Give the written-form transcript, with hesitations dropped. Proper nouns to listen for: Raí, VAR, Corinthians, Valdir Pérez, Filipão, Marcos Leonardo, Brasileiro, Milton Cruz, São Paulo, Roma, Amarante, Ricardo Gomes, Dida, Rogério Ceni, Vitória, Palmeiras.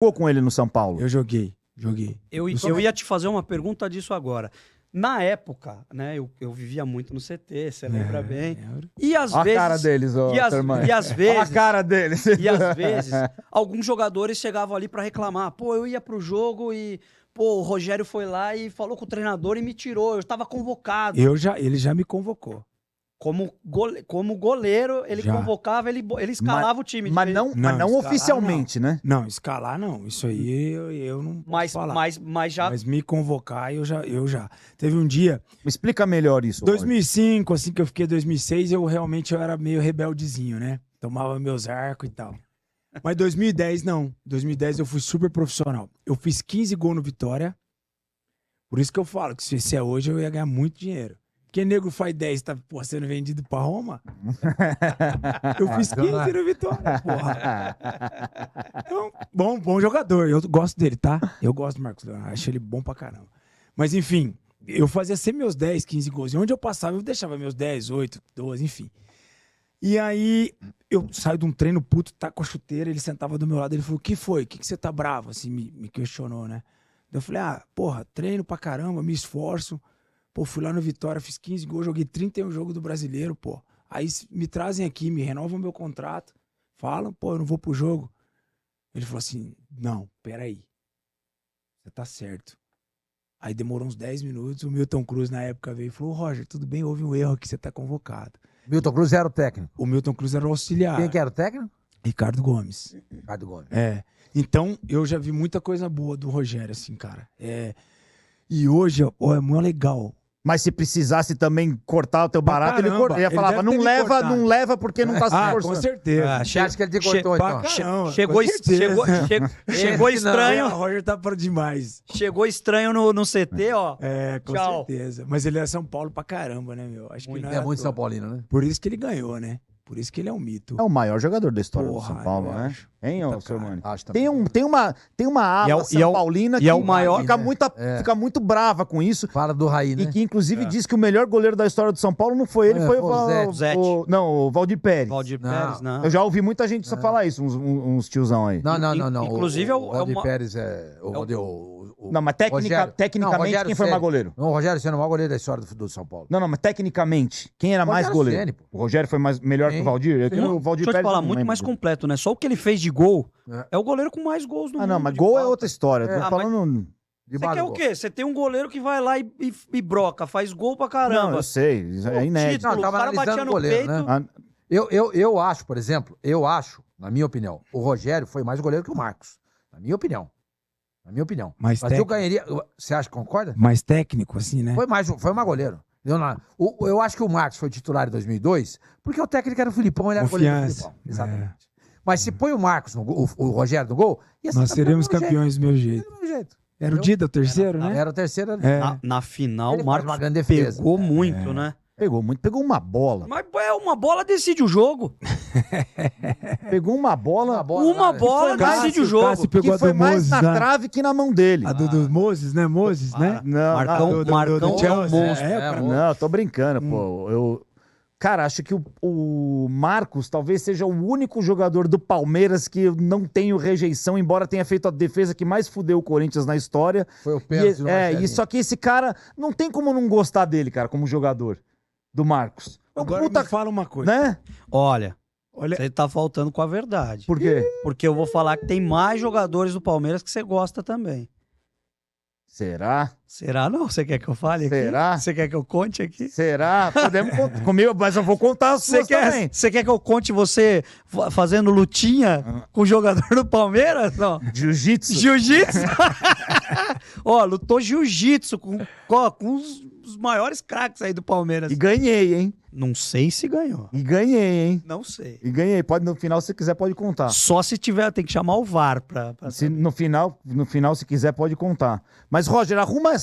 Jogou com ele no São Paulo? Eu joguei, joguei. Eu ia te fazer uma pergunta disso agora. Na época, né, eu vivia muito no CT, você lembra bem. E às vezes... a cara deles, ó, e às vezes... a cara deles. E às vezes, alguns jogadores chegavam ali pra reclamar. Pô, eu ia pro jogo e... pô, o Rogério foi lá e falou com o treinador e me tirou. Eu estava convocado. Ele já me convocou. Como goleiro, ele já convocava, ele escalava o time. Mas não oficialmente, não, né? Não, escalar não. Isso aí eu não posso falar. Mas já... mas me convocar, eu já. Teve um dia... explica melhor isso. 2005, assim que eu fiquei, 2006, eu realmente era meio rebeldezinho, né? Tomava meus arcos e tal. Mas 2010 não. 2010 eu fui super profissional. Eu fiz 15 gols no Vitória. Por isso que eu falo que se é hoje eu ia ganhar muito dinheiro. Porque nego faz 10 e tá, porra, sendo vendido pra Roma. Eu fiz 15 no Vitória, porra. Então, bom jogador. Eu gosto dele, tá? Eu gosto do Marcos Leonardo. Acho ele bom pra caramba. Mas, enfim, eu fazia sempre meus 10, 15 gols. E onde eu passava, eu deixava meus 10, 8, 12, enfim. E aí, eu saio de um treino puto, tá com a chuteira, ele sentava do meu lado, ele falou, o que foi? O que você tá bravo? Assim, me questionou, né? Eu falei, ah, porra, treino pra caramba, me esforço. Pô, fui lá no Vitória, fiz 15 gols, joguei 31 jogos do Brasileiro, pô. Aí me trazem aqui, me renovam meu contrato, falam, pô, eu não vou pro jogo. Ele falou assim, não, peraí, você tá certo. Aí demorou uns 10 minutos, o Milton Cruz na época veio e falou, Roger, tudo bem, houve um erro aqui, você tá convocado. Milton Cruz era o técnico? O Milton Cruz era o auxiliar. Quem que era o técnico? Ricardo Gomes. Ricardo Gomes. É, então eu já vi muita coisa boa do Rogério, assim, cara. É, e hoje, ó, é muito legal. Mas se precisasse também cortar o teu barato, ele falava, não leva porque não tá se forçando. Com certeza. Ah, acho que ele te cortou, então. Chegou estranho. O Roger tá por demais. Chegou estranho no CT, ó. É, com certeza. Mas ele é São Paulo pra caramba, né, meu? Acho que não é muito São Paulino, né? Por isso que ele ganhou, né? Por isso que ele é um mito. É o maior jogador da história do São Paulo, né? Hein, ô, seu mano? Tem uma ala São Paulina que fica muito brava com isso. Fala do Raí, né? E que, inclusive, diz que o melhor goleiro da história do São Paulo não foi ele, foi o Valdir Pérez. Valdir Pérez, não. Eu já ouvi muita gente falar isso, uns tiozão aí. Não. Inclusive, o Valdir Pérez é... não, mas tecnicamente, quem foi mais goleiro? Não, o Rogério Ceni é o maior goleiro da história do São Paulo. Não, mas tecnicamente, quem era mais goleiro? O Rogério foi melhor que o Valdir? Deixa eu te falar, muito mais completo, né? Só o que ele fez de gol, é o goleiro com mais gols no mundo. Ah, não, mas gol é outra história. Tô falando... você quer o quê? Você tem um goleiro que vai lá e broca, faz gol pra caramba. Não, eu sei, é inédito. Não, o cara batia no peito. Eu acho, por exemplo, na minha opinião, o Rogério foi mais goleiro que o Marcos. Na minha opinião. Mas eu ganharia... você acha que concorda? Mais técnico, assim, né? Foi mais goleiro. Eu acho que o Marcos foi titular em 2002 porque o técnico era o Filipão, ele era goleiro do Filipão. Exatamente. Mas se põe o Marcos, o Rogério no gol... nós seríamos campeões do meu jeito. Era o Dida, o terceiro, né? Era o terceiro. Na final, o Marcos pegou muito, né? Pegou muito. Pegou uma bola. Mas uma bola decide o jogo. Pegou uma bola. Uma bola decide o jogo. Que foi mais na trave que na mão dele. A do Moses, né? Moses, né? Marcão é o monstro. Não, tô brincando, pô. Cara, acho que o Marcos talvez seja o único jogador do Palmeiras que eu não tenho rejeição, embora tenha feito a defesa que mais fudeu o Corinthians na história. Foi o pênalti. Só que esse cara, não tem como não gostar dele, cara, como jogador do Marcos. Agora puta... me fala uma coisa. Né? Olha, você tá faltando com a verdade. Por quê? Porque eu vou falar que tem mais jogadores do Palmeiras que você gosta também. Será? Será não? Você quer que eu fale Será? Aqui? Você quer que eu conte aqui? Será? Podemos contar comigo, mas eu vou contar as suas também. Você quer que eu conte você fazendo lutinha com o jogador do Palmeiras? Não. Jiu-jitsu. Jiu-jitsu? Ó, lutou jiu-jitsu com os maiores craques aí do Palmeiras. E ganhei, hein? Não sei se ganhou. E ganhei, hein? Não sei. E ganhei. Pode, no final, se quiser, pode contar. Só se tiver, tem que chamar o VAR pra... no final, se quiser, pode contar. Mas, Roger, arruma